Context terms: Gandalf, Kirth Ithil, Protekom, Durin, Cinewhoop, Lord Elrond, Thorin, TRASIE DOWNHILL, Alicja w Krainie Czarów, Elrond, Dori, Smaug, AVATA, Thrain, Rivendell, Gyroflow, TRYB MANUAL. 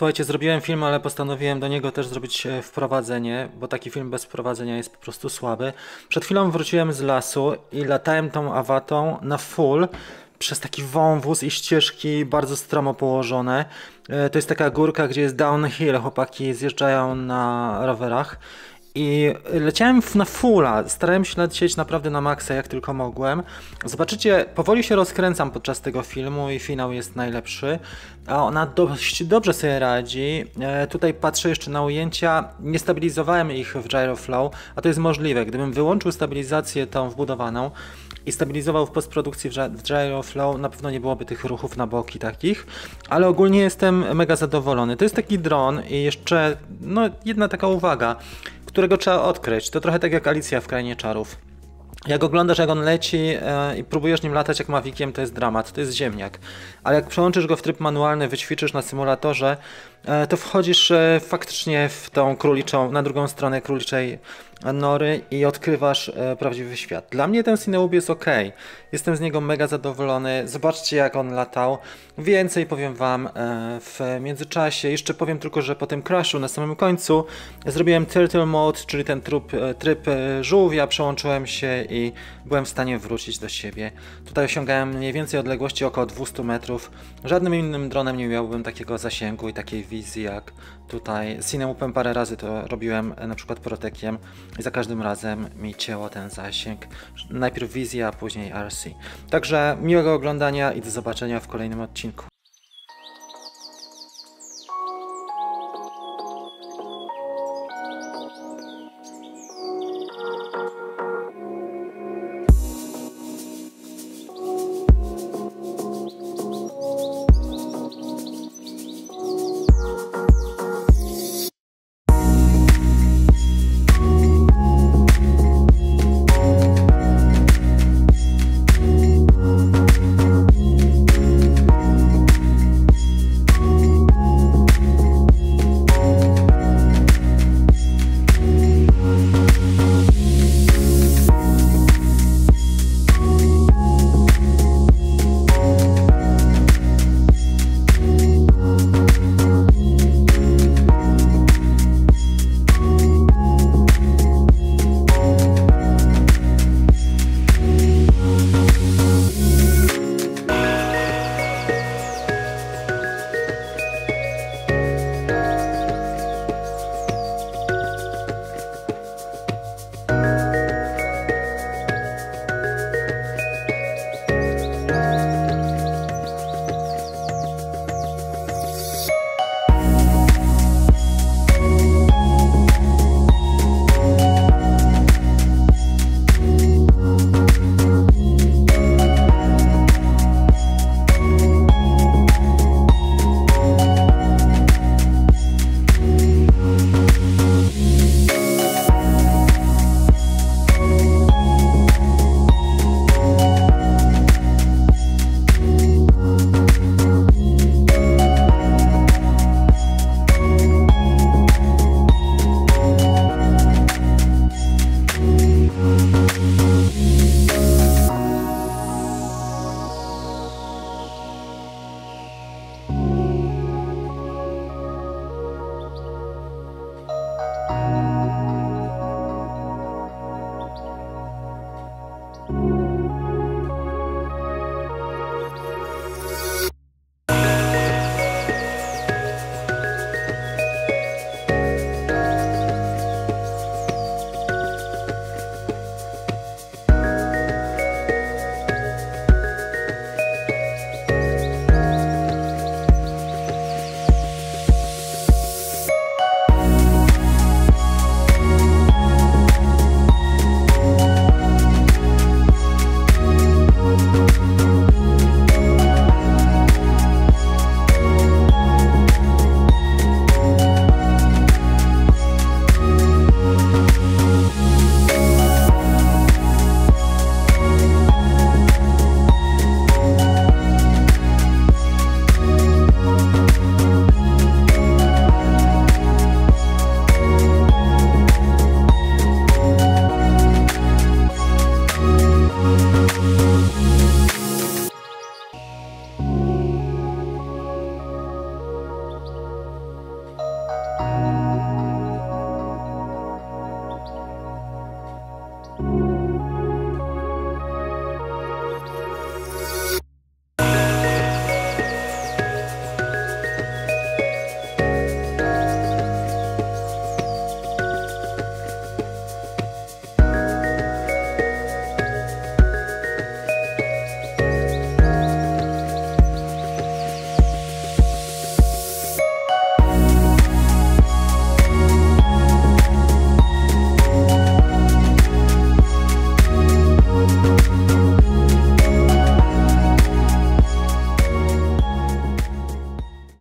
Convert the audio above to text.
Słuchajcie, zrobiłem film, ale postanowiłem do niego też zrobić wprowadzenie, bo taki film bez wprowadzenia jest po prostu słaby. Przed chwilą wróciłem z lasu i latałem tą awatą na full przez taki wąwóz i ścieżki bardzo stromo położone. To jest taka górka, gdzie jest downhill, chłopaki zjeżdżają na rowerach. I leciałem na fulla, starałem się lecieć naprawdę na maksa, jak tylko mogłem. Zobaczycie, powoli się rozkręcam podczas tego filmu i finał jest najlepszy. A ona dość dobrze sobie radzi. Tutaj patrzę jeszcze na ujęcia, nie stabilizowałem ich w Gyroflow, a to jest możliwe. Gdybym wyłączył stabilizację tą wbudowaną i stabilizował w postprodukcji w Gyroflow, na pewno nie byłoby tych ruchów na boki takich, ale ogólnie jestem mega zadowolony. To jest taki dron i jeszcze no, jedna taka uwaga, którego trzeba odkryć. To trochę tak jak Alicja w Krainie Czarów. Jak oglądasz, jak on leci i próbujesz nim latać jak Maviciem, to jest dramat, to jest ziemniak. Ale jak przełączysz go w tryb manualny, wyćwiczysz na symulatorze, to wchodzisz faktycznie w tą króliczą, na drugą stronę króliczej nory i odkrywasz prawdziwy świat. Dla mnie ten Cinewhoop jest ok. Jestem z niego mega zadowolony. Zobaczcie, jak on latał. Więcej powiem wam w międzyczasie. Jeszcze powiem tylko, że po tym crashu na samym końcu zrobiłem Turtle Mode, czyli ten tryb żółwia. Przełączyłem się i byłem w stanie wrócić do siebie. Tutaj osiągałem mniej więcej odległości około 200 metrów. Żadnym innym dronem nie miałbym takiego zasięgu i takiej wizji jak tutaj. Cinewhoopem parę razy to robiłem, na przykład Protekiem. I za każdym razem mi cięło ten zasięg. Najpierw wizja, a później RC. Także miłego oglądania i do zobaczenia w kolejnym odcinku.